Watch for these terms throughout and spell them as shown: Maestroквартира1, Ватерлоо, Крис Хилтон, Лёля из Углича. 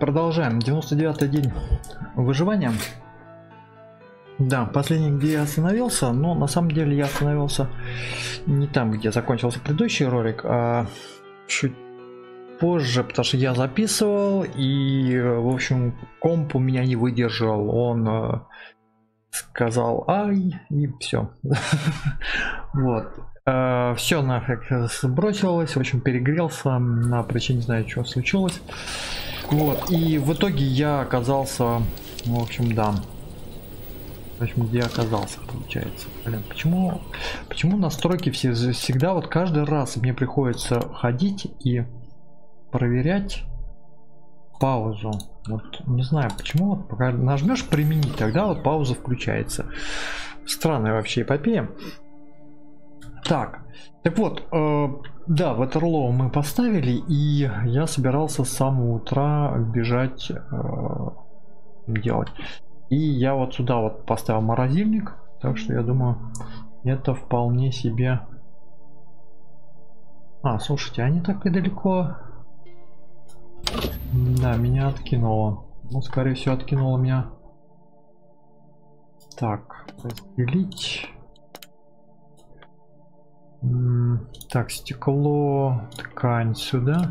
Продолжаем. 99-й день выживания. Да, последний, где я остановился, но на самом деле я остановился не там, где закончился предыдущий ролик, а чуть позже, потому что я записывал и, в общем, комп у меня не выдержал, он сказал ай, и все. Вот. Все нафиг сбросилось, в общем, перегрелся на причине, не знаю, что случилось. Вот, и в итоге я оказался, в общем, да. В общем, где оказался, получается. Блин, почему настройки все всегда, вот каждый раз мне приходится ходить и проверять паузу. Вот не знаю почему, вот пока нажмешь применить, тогда вот пауза включается. Странная вообще эпопея. Так вот, да, Ватерлоо мы поставили, и я собирался с самого утра бежать делать. И я вот сюда вот поставил морозильник, так что я думаю, это вполне себе... А, слушайте, они так и далеко. Да, меня откинуло. Ну, скорее всего, откинуло меня. Так, разделить. Так, стекло, ткань сюда.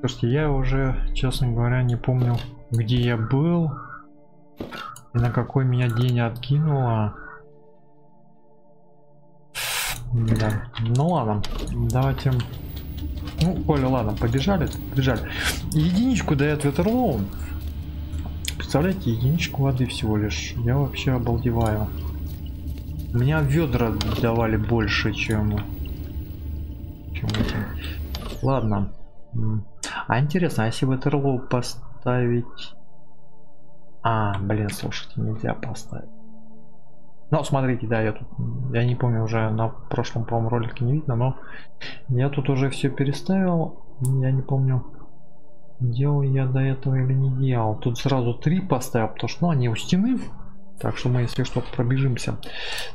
Слушайте, я уже, честно говоря, не помню, где я был и на какой меня день откинуло. Да. Ну ладно, давайте. Ну, Коля, ладно, побежали. Единичку дает Ватерлоо. Представляете, единичку воды всего лишь. Я вообще обалдеваю. Меня ведра давали больше, чем эти. Ладно. А интересно, а если Ватерлоо поставить... А, блин, слушайте, нельзя поставить. Ну, смотрите, да, я тут... Я не помню, уже на прошлом, по-моему, ролике не видно, но... Я тут уже все переставил. Я не помню, делал я до этого или не делал. Тут сразу 3 поставил, потому что, ну, они у стены. Так что мы, если что, пробежимся.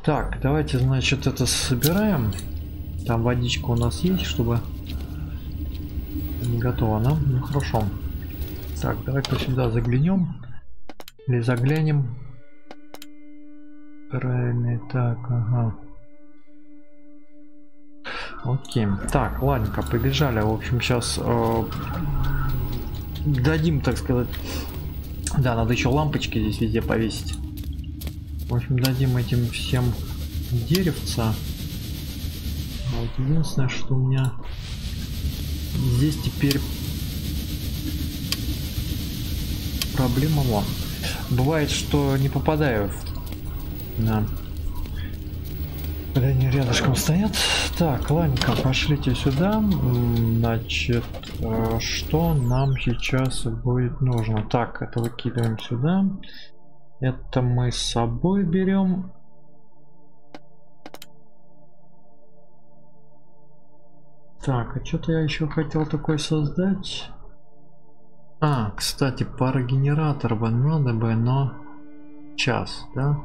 Так, давайте, значит, это собираем. Там водичка у нас есть, чтобы... Не готова она. Ну, хорошо. Так, давайте сюда заглянем. Или заглянем. Правильно, так, ага. Окей. Так, ладненько, побежали. В общем, сейчас дадим, так сказать... Да, надо еще лампочки здесь везде повесить. В общем, дадим этим всем деревца. Вот единственное, что у меня здесь теперь проблема. Бывает, что не попадаю. Да. Когда они рядышком стоят. Так, ладненько, пошлите сюда. Значит, что нам сейчас будет нужно? Так, это выкидываем сюда. Это мы с собой берем. Так, а что-то я еще хотел такой создать. А, кстати, парогенератор бы надо бы, но час, да?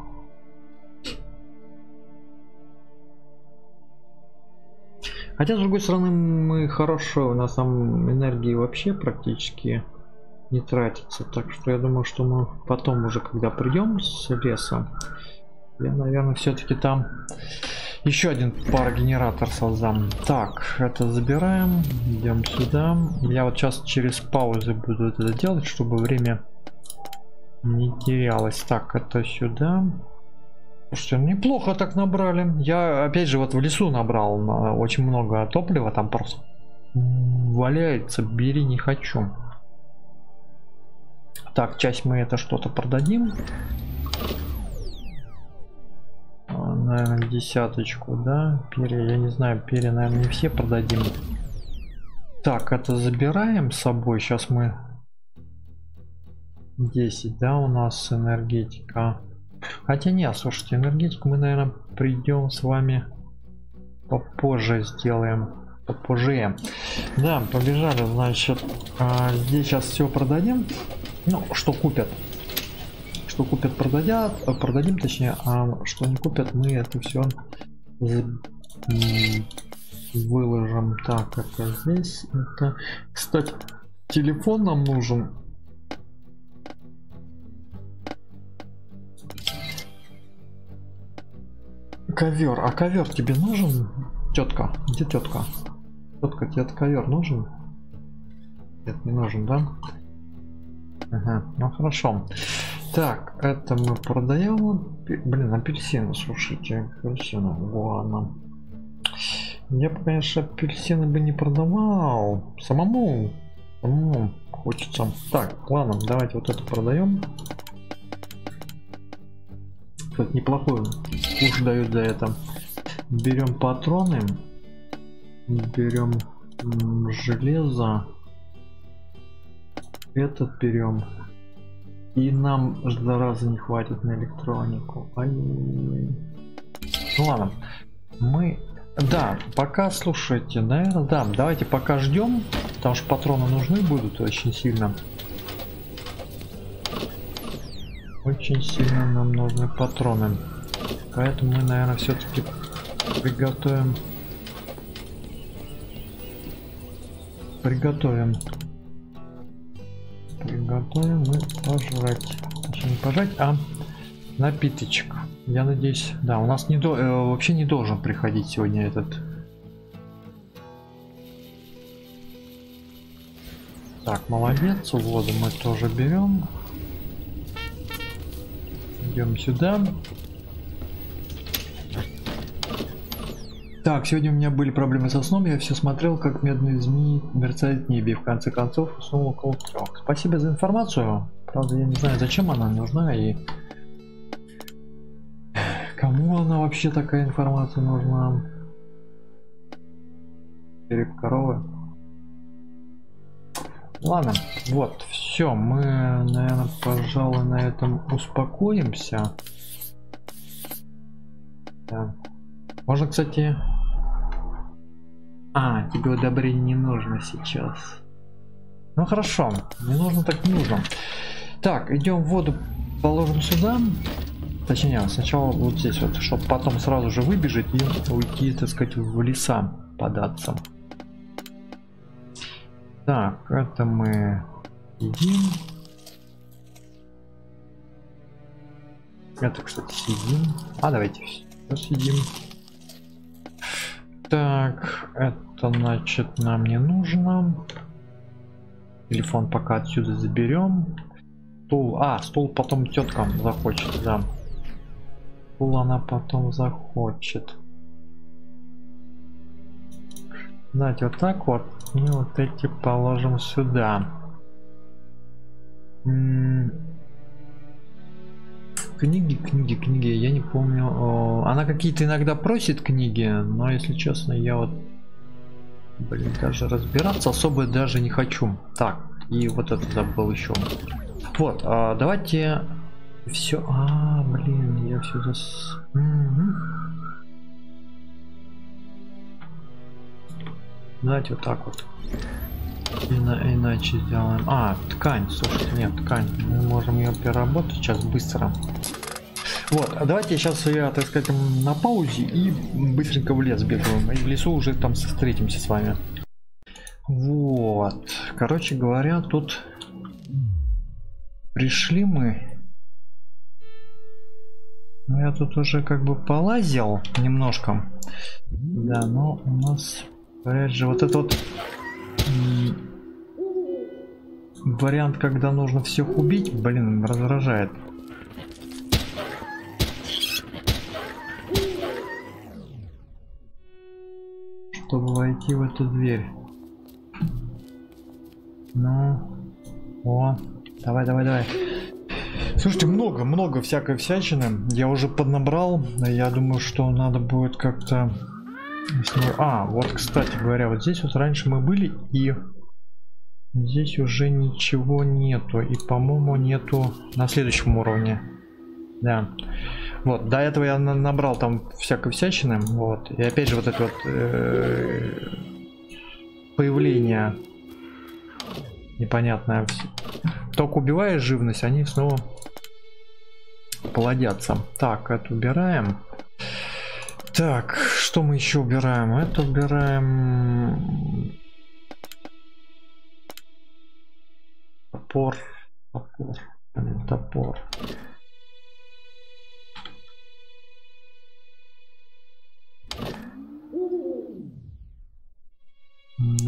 Хотя, с другой стороны, мы хорошо, у нас там энергии вообще практически не тратится, так что я думаю, что мы потом уже, когда придем с леса, я, наверное, все-таки там еще один парогенератор создам. Так, это забираем, идем сюда. Я вот сейчас через паузы буду это делать, чтобы время не терялось. Так, это сюда. Слушайте, неплохо так набрали. Я опять же вот в лесу набрал очень много топлива, там просто валяется, бери, не хочу. Так, часть мы это что-то продадим. Наверное, 10-очку, да? Перья, я не знаю, перья, наверное, не все продадим. Так, это забираем с собой. Сейчас мы... 10, да, у нас энергетика. Хотя нет, слушайте, энергетику мы, наверное, придем с вами попозже сделаем. Попозже. Да, побежали, значит. Здесь сейчас все продадим. Ну, что купят. Что купят, продадим, точнее, а что не купят, мы это все выложим. Так, это здесь. Это... Кстати, телефон нам нужен. Ковер. А ковер тебе нужен? Тетка. Где тетка? Тетка, тебе ковер нужен? Нет, не нужен, да? Ага, ну хорошо. Так, это мы продаем. Блин, апельсины, слушайте. Апельсины, ладно. Я бы, конечно, апельсины бы не продавал. Самому хочется. Так, ладно, давайте вот это продаем. Кстати, неплохой куш дают за это. Берем патроны. Берем железо. Этот берем. И нам, зараза, не хватит на электронику. Ну ладно. Мы... Да, пока, слушайте, наверное, да. Давайте пока ждем. Потому что патроны нужны будут очень сильно. Очень сильно нам нужны патроны. Поэтому мы, наверное, все-таки приготовим. Приготовим мы пожрать. Не пожрать, а напиточек. Я надеюсь, да, у нас не вообще не должен приходить сегодня этот. Так, молодец, воду мы тоже берем. Идем сюда. Так, сегодня у меня были проблемы со сном, я все смотрел, как медные змеи мерцают в небе, и в конце концов уснул около 3. Спасибо за информацию, правда я не знаю, зачем она нужна и кому она вообще, такая информация, нужна. Перед коровы. Ладно, вот, все, мы, наверное, пожалуй, на этом успокоимся. Да. Можно, кстати... А, тебе удобрение не нужно сейчас. Ну хорошо, не нужно так не нужно. Так, идем в воду, положим сюда. Точнее, сначала вот здесь вот, чтобы потом сразу же выбежать и уйти, так сказать, в леса податься. Так, это мы едим. Это, кстати, съедим. А, давайте съедим. Так, это значит нам не нужно. Телефон пока отсюда заберем. Стул. А, стул потом тетка захочет, да. Стул она потом захочет. Знаете, вот так вот. И вот эти положим сюда. Книги. Я не помню. Она какие-то иногда просит книги, но если честно, я вот, блин, даже разбираться особо даже не хочу. Так, и вот это забыл еще. Вот, давайте все. А, блин, я все зас. Давайте вот так вот. Иначе сделаем. А, ткань, слушайте, нет, ткань. Мы можем ее переработать сейчас быстро. Вот, а давайте сейчас я, так сказать, на паузе и быстренько в лес бежим. И в лесу уже там встретимся с вами. Вот. Короче говоря, тут пришли мы. Я тут уже как бы полазил немножко. Да, но у нас... Опять же, вот этот вот вариант, когда нужно всех убить, блин, раздражает. Чтобы войти в эту дверь. Ну, о, давай. Слушайте, много всякой всячины. Я уже поднабрал. Я думаю, что надо будет как-то... А, вот, кстати говоря, вот здесь вот раньше мы были, и здесь уже ничего нету, и, по-моему, нету на следующем уровне. Да. Вот, до этого я набрал там всякой всячины, вот, и опять же вот это вот появление непонятное. Только убивая живность, они снова плодятся. Так, это убираем. Так, что мы еще убираем? Это убираем. Топор.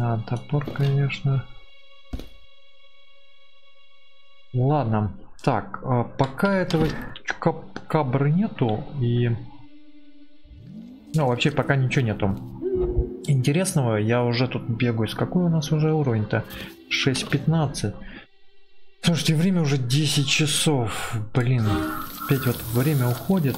Да, топор, конечно. Ладно. Так, пока этого кабры нету и... Ну, вообще пока ничего нету интересного. Я уже тут бегаю. С какой у нас уже уровень-то? 6:15. Слушайте, время уже 10 часов. Блин, опять вот время уходит.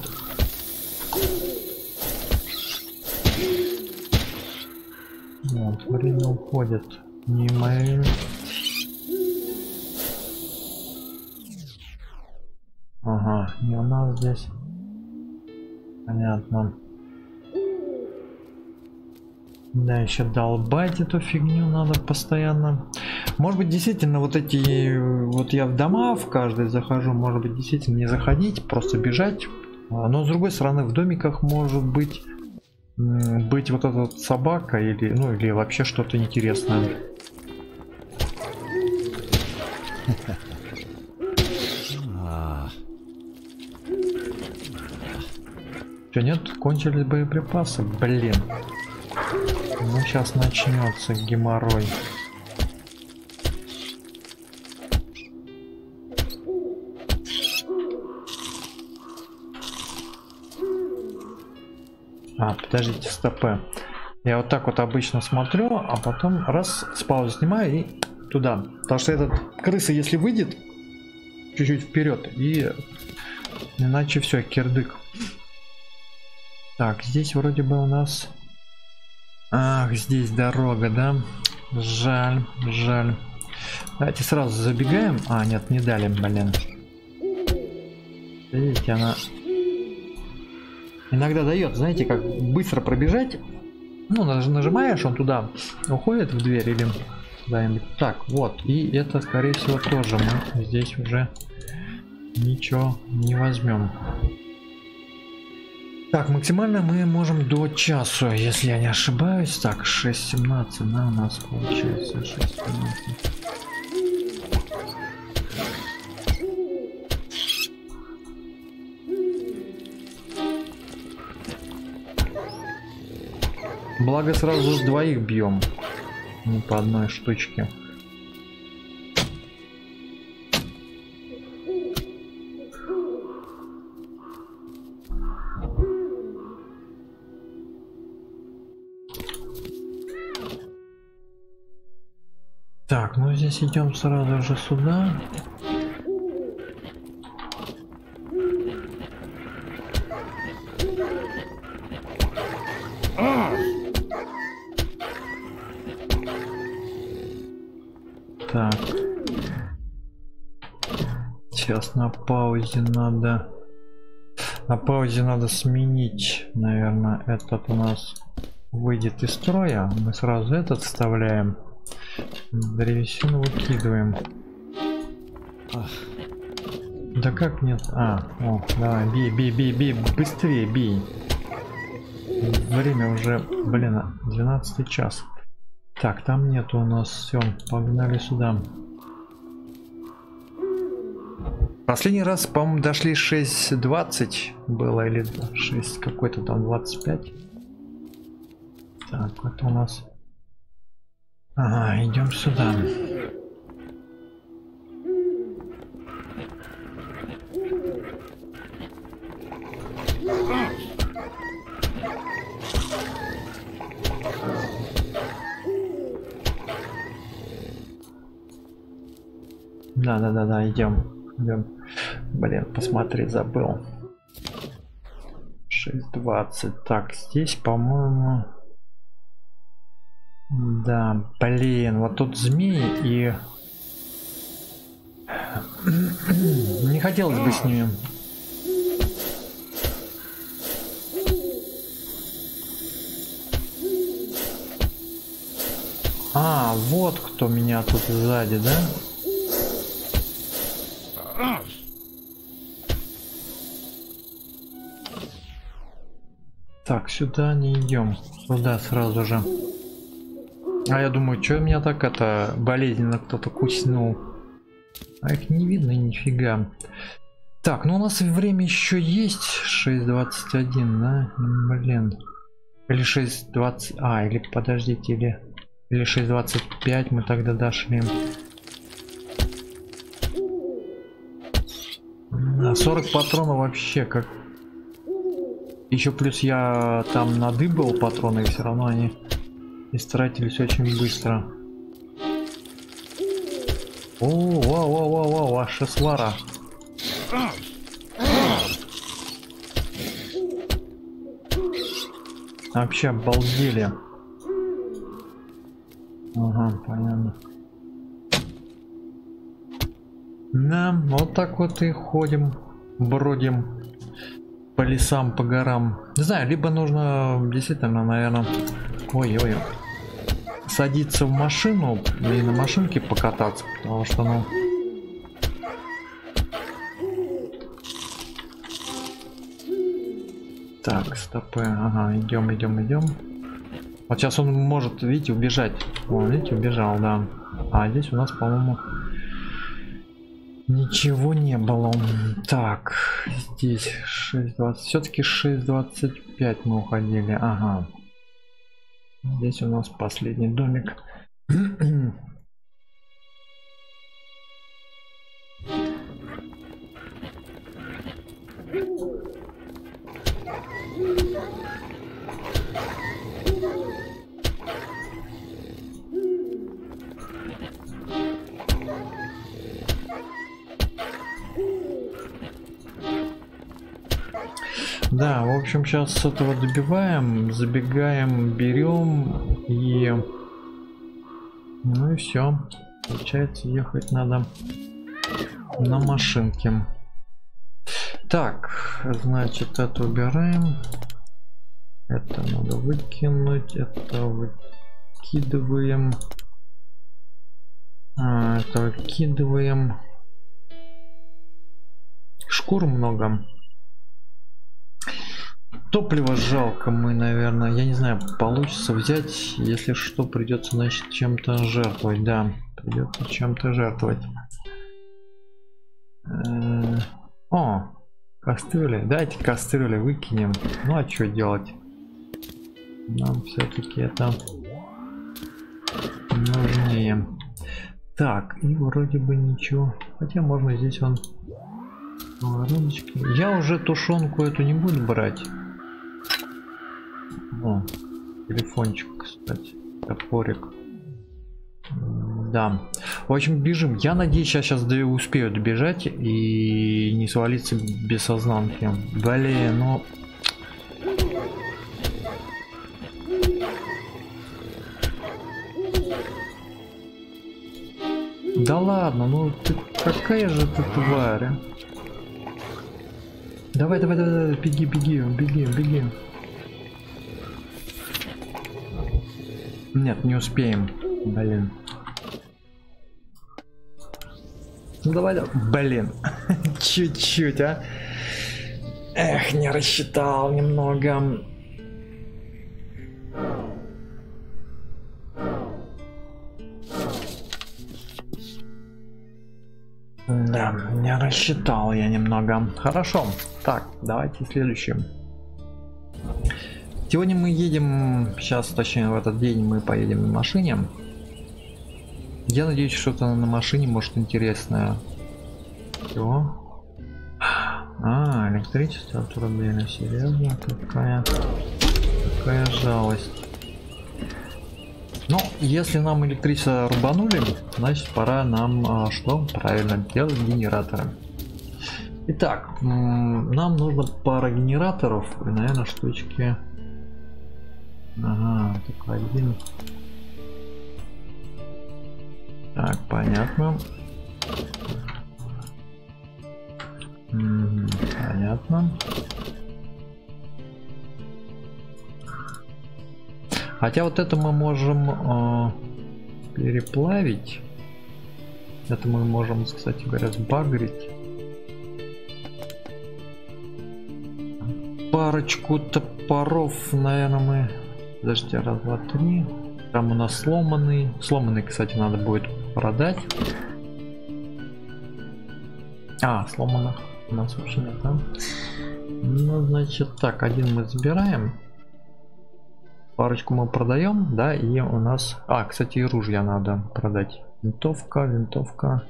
Вот, время уходит. Внимание. Ага, и у нас здесь. Понятно. Да, еще долбать эту фигню надо постоянно. Может быть, действительно, вот эти... Вот я в дома в каждой захожу. Может быть, действительно не заходить, просто бежать. Но, с другой стороны, в домиках может быть... Быть вот эта вот собака или... Ну, или вообще что-то интересное. Че, нет? Кончились боеприпасы? Блин. Ну, сейчас начнется геморрой. А, подождите, стопы. Я вот так вот обычно смотрю, а потом раз с паузы снимаю и туда. Потому что этот крыса, если выйдет, чуть-чуть вперед, и иначе все, кирдык. Так, здесь вроде бы у нас... Ах, здесь дорога, да? Жаль, жаль. Давайте сразу забегаем. А, нет, не дали, блин. Видите, она... Иногда дает, знаете, как быстро пробежать. Ну, нажимаешь, он туда уходит в дверь или куда-нибудь. Так, вот. И это, скорее всего, тоже мы здесь уже ничего не возьмем. Так, максимально мы можем до часу, если я не ошибаюсь. Так, 6:17, да, у нас получается 6:17. Благо сразу с двоих бьем, не по одной штучке. Так, ну здесь идем сразу же сюда. Сейчас на паузе надо. На паузе надо сменить, наверное, этот у нас выйдет из строя. Мы сразу этот вставляем. Древесину выкидываем. Ах. Да как нет? А, о, давай, бей, бей, бей, бей, быстрее бей. Время уже, блин, 12 час. Так, там нету у нас, все, погнали сюда. Последний раз, по-моему, дошли 6:20 было, или 6 какой-то там 25. Так, вот у нас. Ага, идем сюда. Да, идем. Блин, посмотри, забыл. 6:20. Так, здесь, по-моему... Да, блин, вот тут змеи и... Не хотелось бы с ними. А, вот кто меня тут сзади, да? Так, сюда не идем, сюда сразу же. А я думаю, что меня так это болезненно кто-то куснул. А их не видно нифига. Так, ну у нас время еще есть. 6:21, да? Блин. Или 6:20. А, или подождите, или Или 6.25 мы тогда дошли. 40 патронов вообще как. Еще плюс я там надыбал патроны, и все равно они истратились очень быстро. О, вау, ваша свара. Вообще обалдели. Ага, понятно. Да, вот так вот и ходим, бродим по лесам, по горам. Не знаю, либо нужно действительно, наверное, садиться в машину и на машинке покататься, потому что, ну, так, стопы, ага, идем. Вот сейчас он может, видите, убежать. О, видите, убежал, да. А здесь у нас, по-моему, ничего не было. Так, здесь 6.20, все-таки 6.25 мы уходили, ага. Здесь у нас последний домик. Да, в общем, сейчас с этого добиваем, забегаем, берем и... Ну и все. Получается, ехать надо на машинке. Так, значит, это убираем. Это надо выкинуть, это выкидываем. Это выкидываем. Шкур много. Топливо жалко, мы, наверное, я не знаю, получится взять, если что, придется, значит, чем-то жертвовать, да, придется чем-то жертвовать. О, кастрюли, дайте кастрюли выкинем, ну а что делать, нам все-таки это нужнее. Так, и вроде бы ничего, хотя можно здесь вон вороночки. Я уже тушенку эту не буду брать. О, телефончик, кстати, топорик. Да. В общем, бежим. Я надеюсь, я сейчас успею добежать и не свалиться без сознанки. Блин, ну... Да ладно, ну ты какая же ты тварь, а? Давай, беги. Нет, не успеем. Блин. Ну давай. Блин. Чуть-чуть, а. Эх, не рассчитал немного. Да, не рассчитал я немного. Хорошо. Так, давайте следующим. Сегодня мы едем, сейчас, точнее, в этот день мы поедем на машине. Я надеюсь, что-то на машине может интересное. Всё. А, электричество отрубили, серьезно, какая жалость. Ну, если нам электричество рубанули, значит, пора нам что? Правильно, делать генераторы. Итак, нам нужно пара генераторов и, наверное, штучки. Ага, так один. Так, понятно. Понятно. Хотя вот это мы можем переплавить. Это мы можем, кстати говоря, сбагрить. Парочку топоров, наверное, мы... Подождите, раз, два, три. Там у нас сломанный. Сломанный, кстати, надо будет продать. А, сломано. У нас вообще нет, да? Ну, значит, так, один мы забираем. Парочку мы продаем, да, и у нас... А, кстати, и ружья надо продать. Винтовка, винтовка.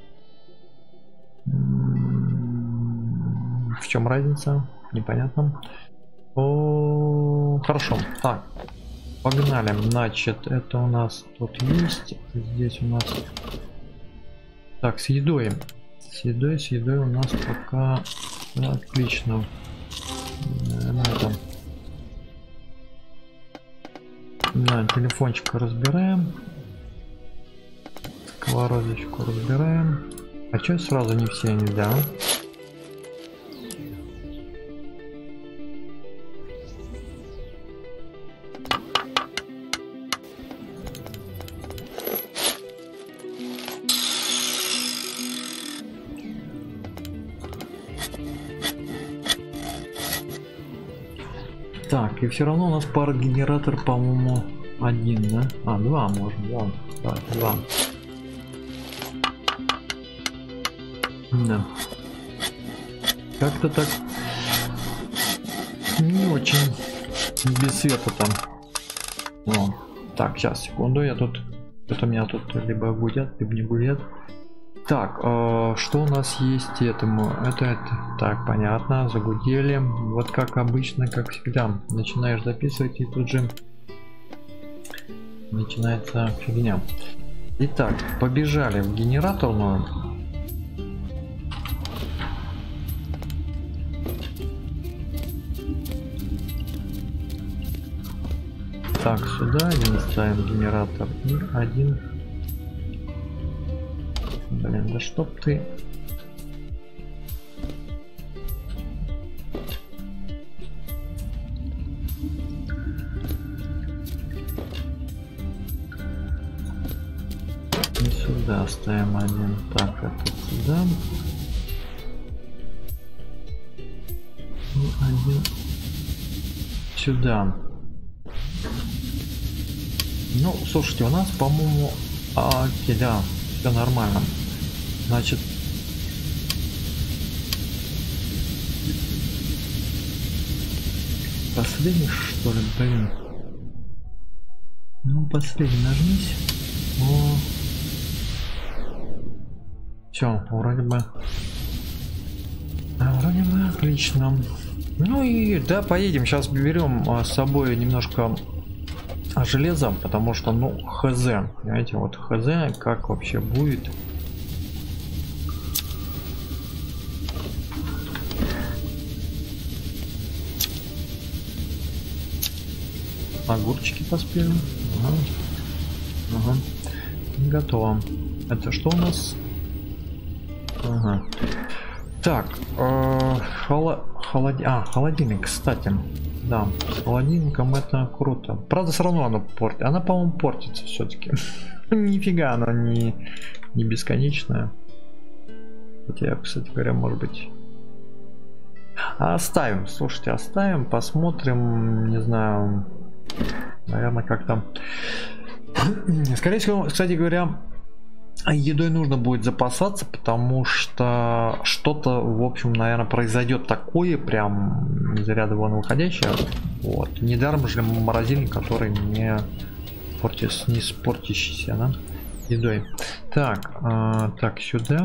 В чем разница? Непонятно. О, хорошо. Так, погнали. Значит, это у нас тут есть. Здесь у нас... Так, с едой. С едой у нас пока... Отлично. На этом. На телефончик разбираем, сковородочку разбираем. А чё сразу не все нельзя? Так, и все равно у нас парогенератор, по-моему, один, да? А, два можно, да. Так, два. Да. Как-то так не очень без света там. О. Так, сейчас, секунду, я тут... Что-то меня тут либо гудят, либо не гудят. Так, что у нас есть этому? Это. Так, понятно, загудели. Вот как обычно, как всегда. Начинаешь записывать, и тут же начинается фигня. Итак, побежали в генераторную. Так, сюда один ставим генератор. И один... Блин, да чтоб ты. И сюда ставим один. Так, это сюда. И один сюда. Ну, слушайте, у нас, по-моему, окей, да, все нормально. Значит, последний, что ли, блин? Ну, последний нажмись. О. Все, вроде бы. А, вроде бы отлично. Ну и да, поедем. Сейчас берем с собой немножко железа, потому что, ну, хз. Понимаете, вот хз, как вообще будет. Огурчики поспели. Ага. Ага. Готово. Это что у нас? Ага. Так, холодильник, кстати. Да, с холодильником это круто. Правда, все равно она портит. Она, по-моему, портится все-таки. Нифига, она не бесконечная. Хотя, кстати говоря, может быть. Оставим. Слушайте, оставим, посмотрим, не знаю. Наверное, как там. Скорее всего, кстати говоря, едой нужно будет запасаться, потому что что-то, в общем, наверное, произойдет такое, прям из ряда вон выходящее. Вот. Недаром же морозильник, который не спортящийся, да? Едой. Так, так, сюда.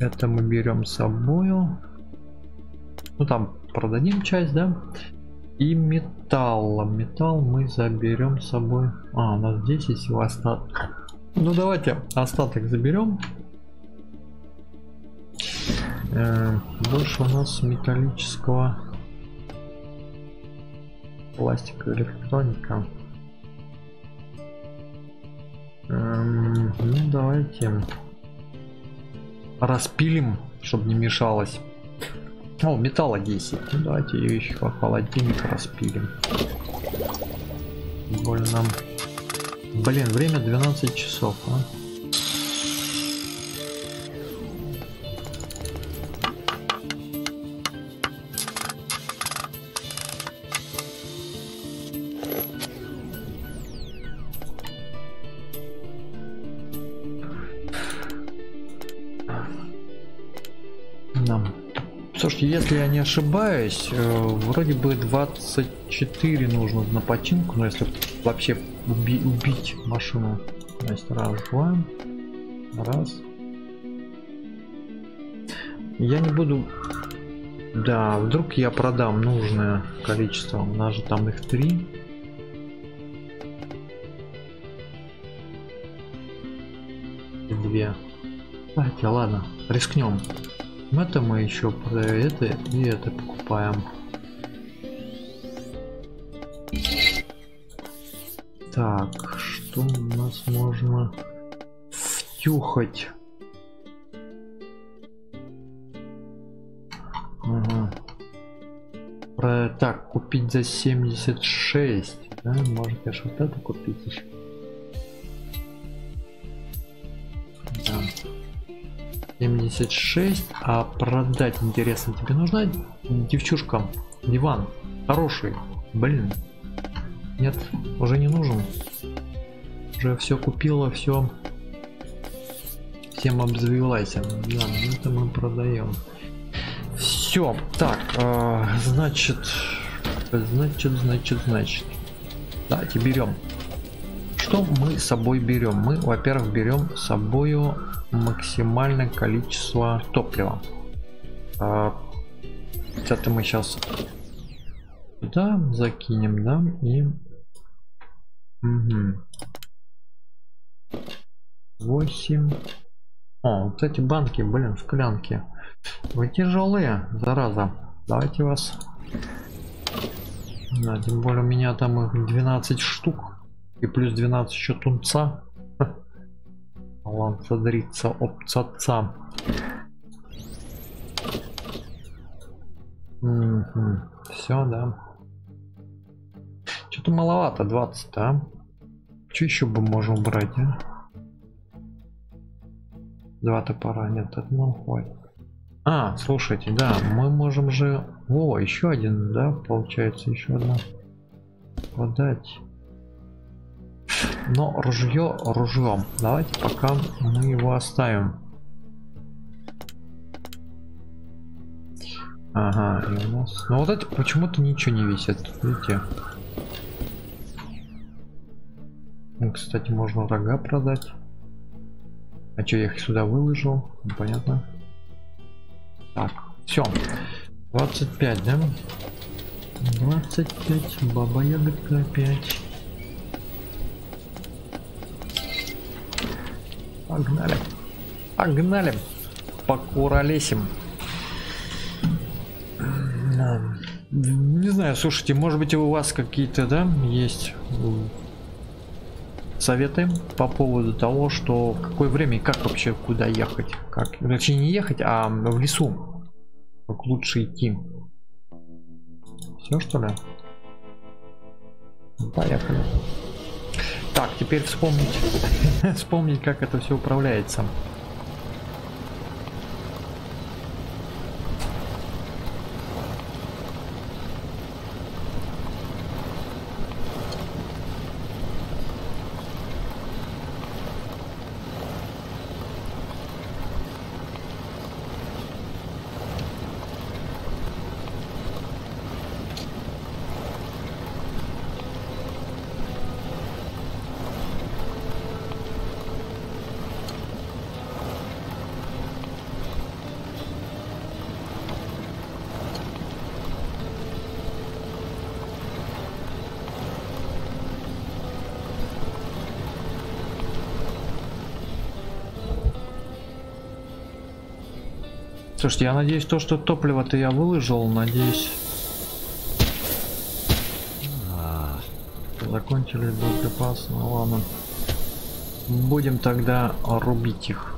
Это мы берем с собой. Ну, там продадим часть, да? И металл. Металл мы заберем с собой. А, у нас 10 всего остаток. Ну давайте остаток заберем. Больше у нас металлического, пластика, электроника. Ну давайте распилим, чтобы не мешалось. О, металла 10. Ну, давайте ее еще в холодильник распилим. Больно нам. Блин, время 12 часов, а? Слушайте, если я не ошибаюсь, вроде бы 24 нужно на починку, но если вообще убить машину. Значит, раз, два, раз. Я не буду... Да, вдруг я продам нужное количество. У нас же там их 3. И 2. Давайте, ладно, рискнем. Это мы еще про это и это покупаем. Так, что у нас можно втюхать? Ага. Так, купить за 76. Да? Может, конечно, вот это купить еще. Да. 76. А продать, интересно, тебе нужна девчушка? Диван хороший, блин. Нет, уже не нужен, уже все купила, все всем обзавелась. Да, это мы продаем все. Так, значит, давайте берем. Что мы с собой берем? Мы, во-первых, берем с собою максимальное количество топлива. Это мы сейчас сюда закинем, да, и 8. О, вот эти банки, блин, склянки. Вы тяжелые, зараза. Давайте вас. Да, тем более у меня там их 12 штук. И плюс 12 еще тунца. Ланца дрится от цаца. Все, да. Что-то маловато, 20, да? Что еще бы можно убрать, а? 2 топора, нет, одно хватит. А, слушайте, да, мы можем же... О, еще один, да, получается, еще одна. Продать. Но ружье ружьем. Давайте пока мы его оставим. Ага, и у нас... Но вот это почему-то ничего не висит, видите? Ну, кстати, можно рога продать. А что, я их сюда выложил? Понятно. Так, все. 25, да? 25, баба-ягодка опять. Погнали, погнали, покуролесим. Не знаю, слушайте, может быть, у вас какие-то, да, есть советы по поводу того, что в какое время и как вообще куда ехать, как, точнее, не ехать, а в лесу, как лучше идти. Все, что ли? Поехали. Так, теперь вспомнить, как это все управляется. Слушайте, я надеюсь, то, что топливо-то я выложил, надеюсь. Закончили боеприпасы, ну ладно. Будем тогда рубить их.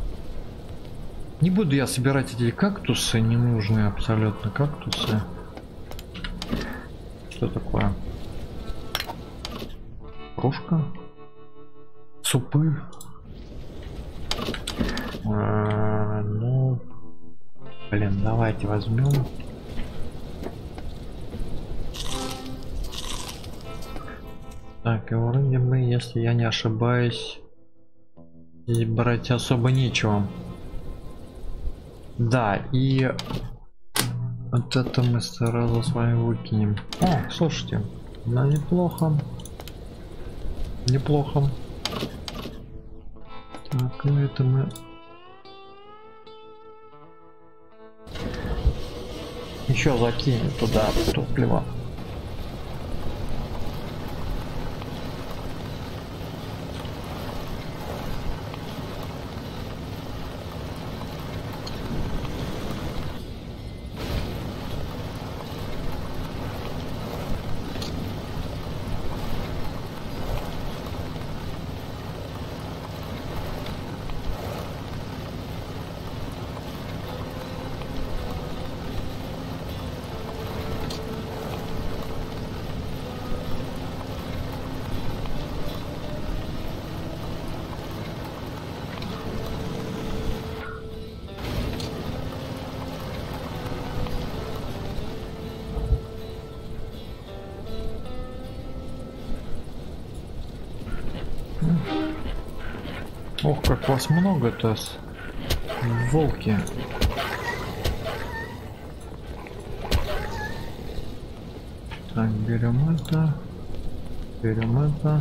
Не буду я собирать эти кактусы, ненужные абсолютно кактусы. Что такое? Кружка? Супы? Ну... Блин, давайте возьмем. Так, и вроде бы, если я не ошибаюсь, и брать особо нечего. Да, и Вот это мы сразу с вами выкинем. О, слушайте, на неплохо. Так, ну это мы еще закинем туда топливо. Ох, как вас много-то, волки. Так, берем это. Берем это.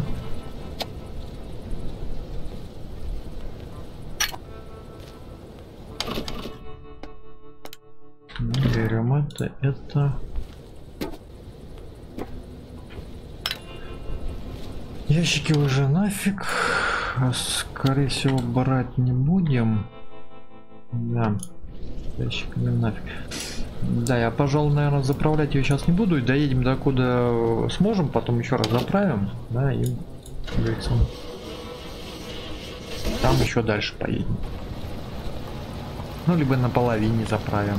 Ящики уже нафиг. Скорее всего брать не будем. Да, ящиками нафиг. Да, я, пожалуй, наверное, заправлять ее сейчас не буду. И доедем до куда сможем, потом еще раз заправим. Да, и там еще дальше поедем. Ну, либо на половине заправим.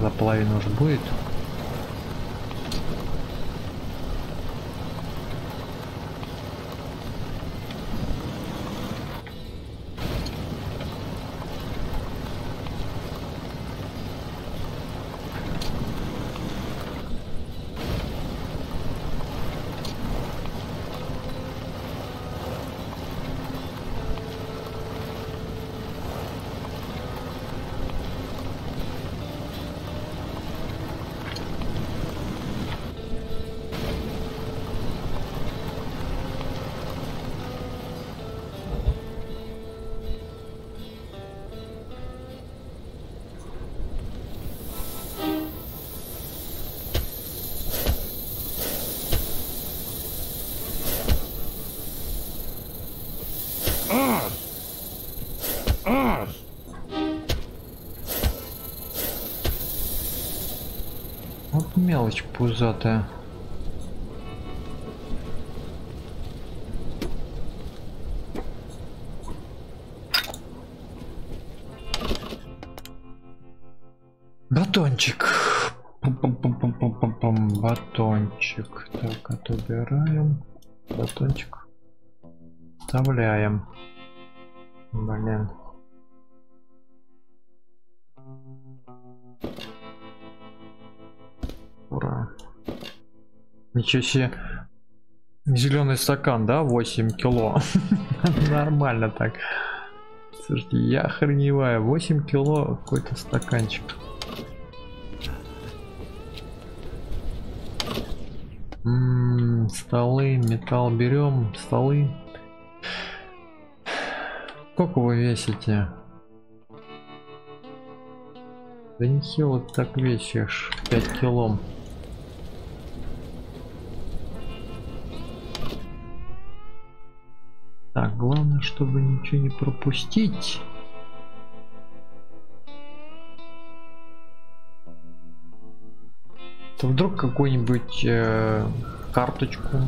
За половину уже будет. Мелочь пузатая. Батончик. Батончик. Так, отобираем. Батончик. Вставляем. Блин. Ура. Ничего себе. Зеленый стакан, да? 8 кило. Нормально так. Слушайте, я охреневаю. 8 кило какой-то стаканчик. Столы, металл берем. Столы. Сколько вы весите? Да нехило ты так весишь. 5 кило. Так, главное, чтобы ничего не пропустить. То вдруг какую-нибудь карточку.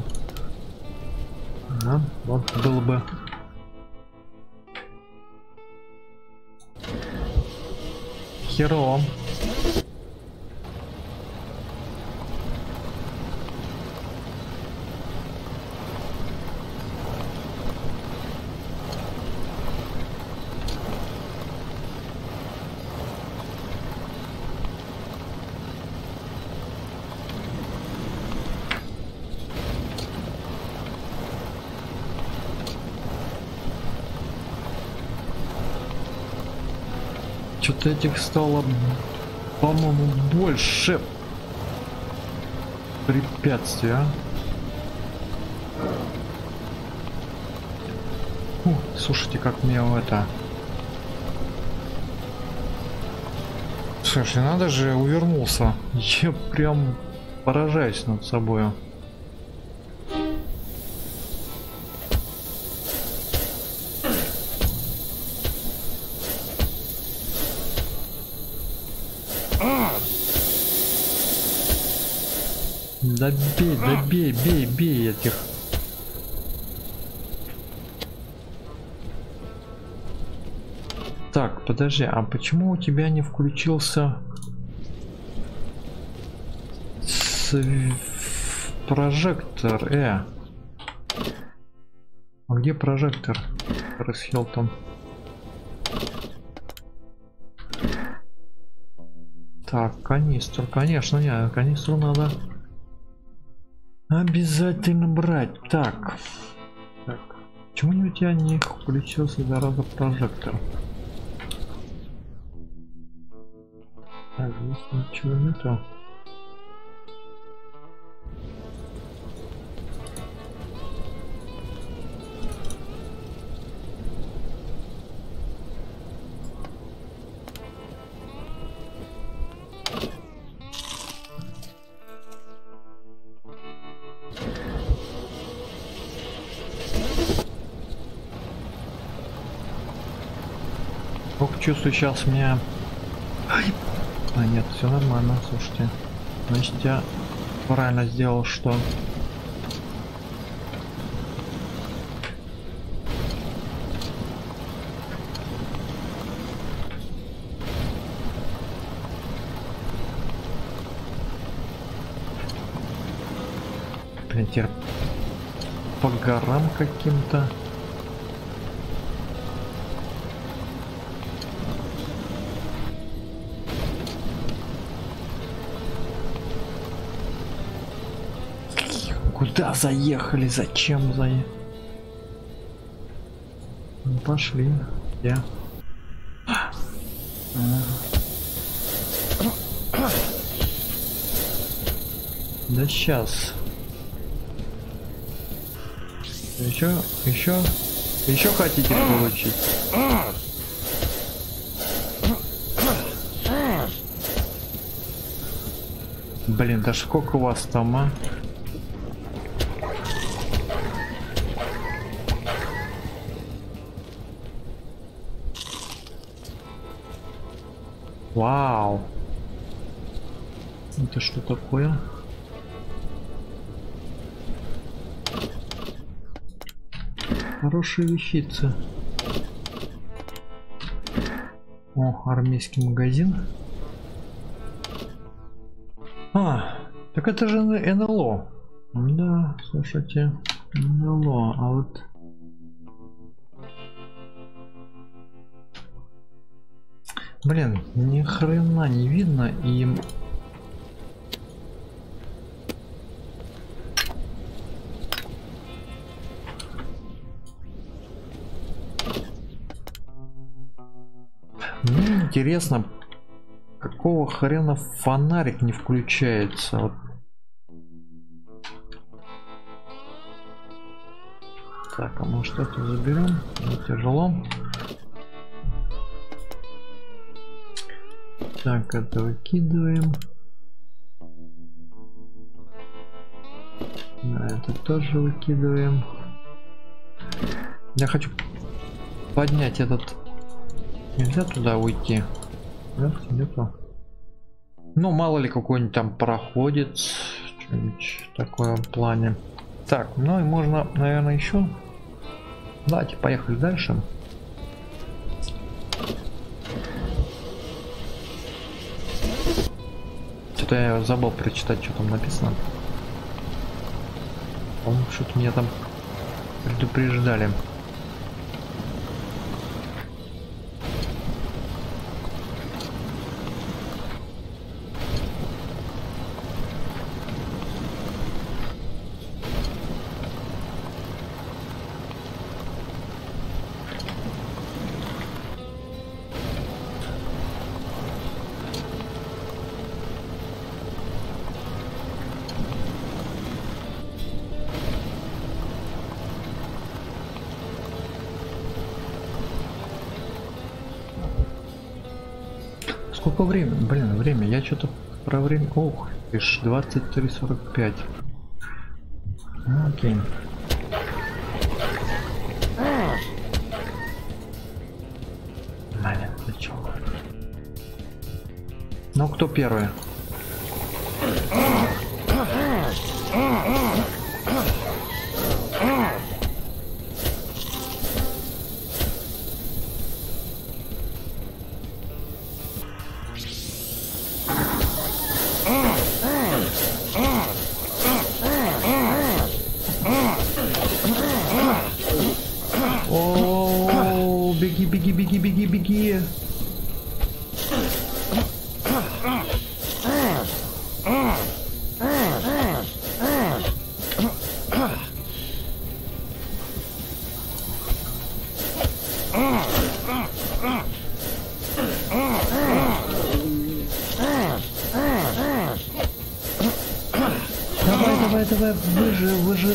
Да, вот было бы. Херово. Этих столов по-моему, больше препятствий, а? Фу, слушайте, как мне это... Слушай, надо же, увернулся. Я прям поражаюсь над собой. Да бей, да бей, бей, бей этих. Так, подожди, а почему у тебя не включился прожектор? А где прожектор, Крис Хилтон? Так, канистру, конечно, не, канистру надо обязательно брать. Так, так. Почему у тебя не включился, зараза, прожектор? Так, здесь ничего нету. Чувствую, сейчас меня... А нет, все нормально, слушайте. Значит, я правильно сделал, что... Принтер по горам каким-то. Куда заехали? Зачем заехали? Ну, пошли. Я. Да сейчас. Еще хотите получить? Блин, да сколько у вас там, а? Вау, это что такое? Хорошие вещицы. О, армейский магазин. А, так это же НЛО. Да, слушайте, НЛО, а вот... Блин, ни хрена не видно им. Мне интересно, какого хрена фонарик не включается? Вот. Так, а может это заберем? Не тяжело. Так, это выкидываем. Да, это тоже выкидываем. Я хочу поднять этот. Нельзя туда уйти. Да, нету. Ну, мало ли какой-нибудь там проходец. Что-нибудь в таком плане. Так, ну и можно, наверное, еще. Давайте, поехали дальше. Я забыл прочитать, что там написано. По-моему, что-то меня там предупреждали. какое время? Блин, время. Я что-то про время. Ох, 23:45. Окей. Блин, ты чё? Ну кто первый? Беги.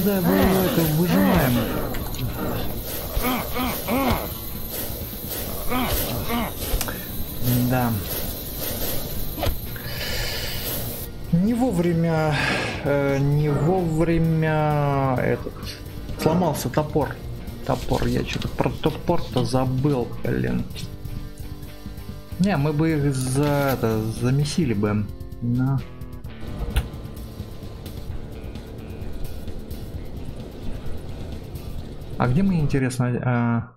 Давай, выжимаем. Да. Не вовремя этот сломался топор. Я что-то про топор-то забыл, блин. Не, мы бы их замесили бы. На. А где мы, интересно?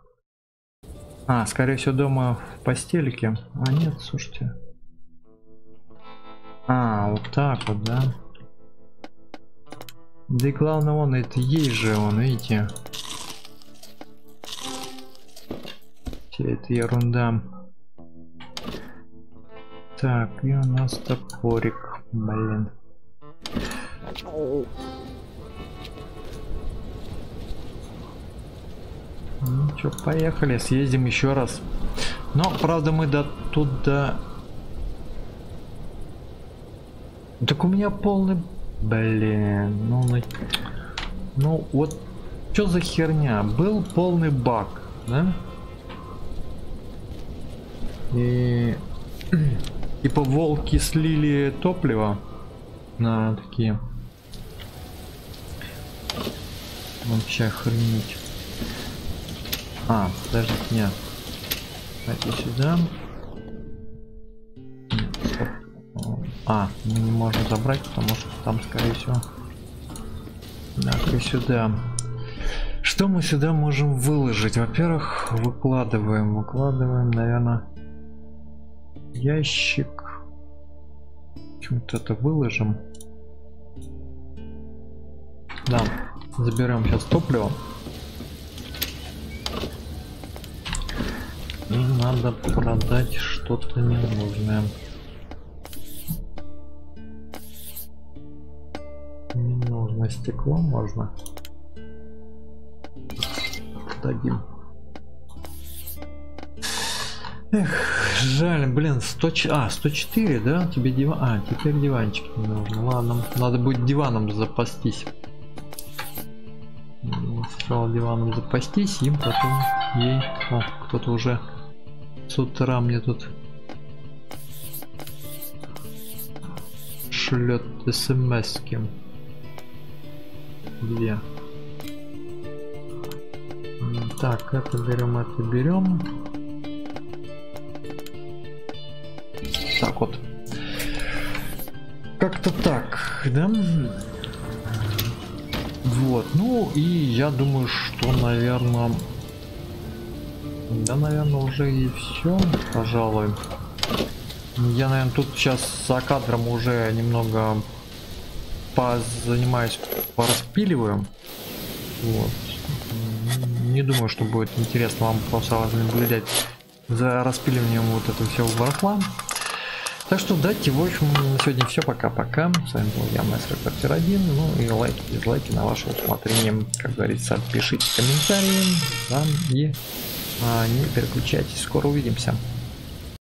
А, скорее всего, дома в постельке. А нет, слушайте. А, вот так вот, да. Да и главное, это есть же он, видите. Все это ерунда. Так, и у нас топорик, блин. Ну чё, поехали, съездим еще раз. Но, правда, мы до туда... Так у меня полный... Блин, ну вот, чё за херня? Был полный баг, да? И... Типа волки слили топливо на такие... Вообще охренеть. А, подождите, нет. Давайте сюда. Нет, а, мы не можем забрать, потому что там, скорее всего. Так, и сюда. Что мы сюда можем выложить? Во-первых, выкладываем, наверное, ящик. Почему-то это выложим. Да, заберем сейчас топливо. И надо продать что-то ненужное. Не нужно стекло, можно. Дадим. Эх, жаль, блин, 104, да? Тебе диван. А, теперь диванчик не нужен. Ладно, надо будет диваном запастись. Сначала диваном запастись, им потом ей. О, кто-то уже. С утра мне тут шлет смс-ки. Две. Так, это берем. Так вот. Как-то так, да? Вот, ну и я думаю, что, наверное... Да, наверное, уже и все, пожалуй. Я, наверное, тут сейчас за кадром уже немного позанимаюсь, пораспиливаю. Вот. Не думаю, что будет интересно вам просто наблюдать за распиливанием вот этого всего барахла. Так что дайте, в общем, на сегодня все, пока-пока. С вами был я, Maestroквартира1. Ну и лайки, дизлайки на ваше усмотрение. Как говорится, пишите комментарии. Да, и не переключайтесь, скоро увидимся.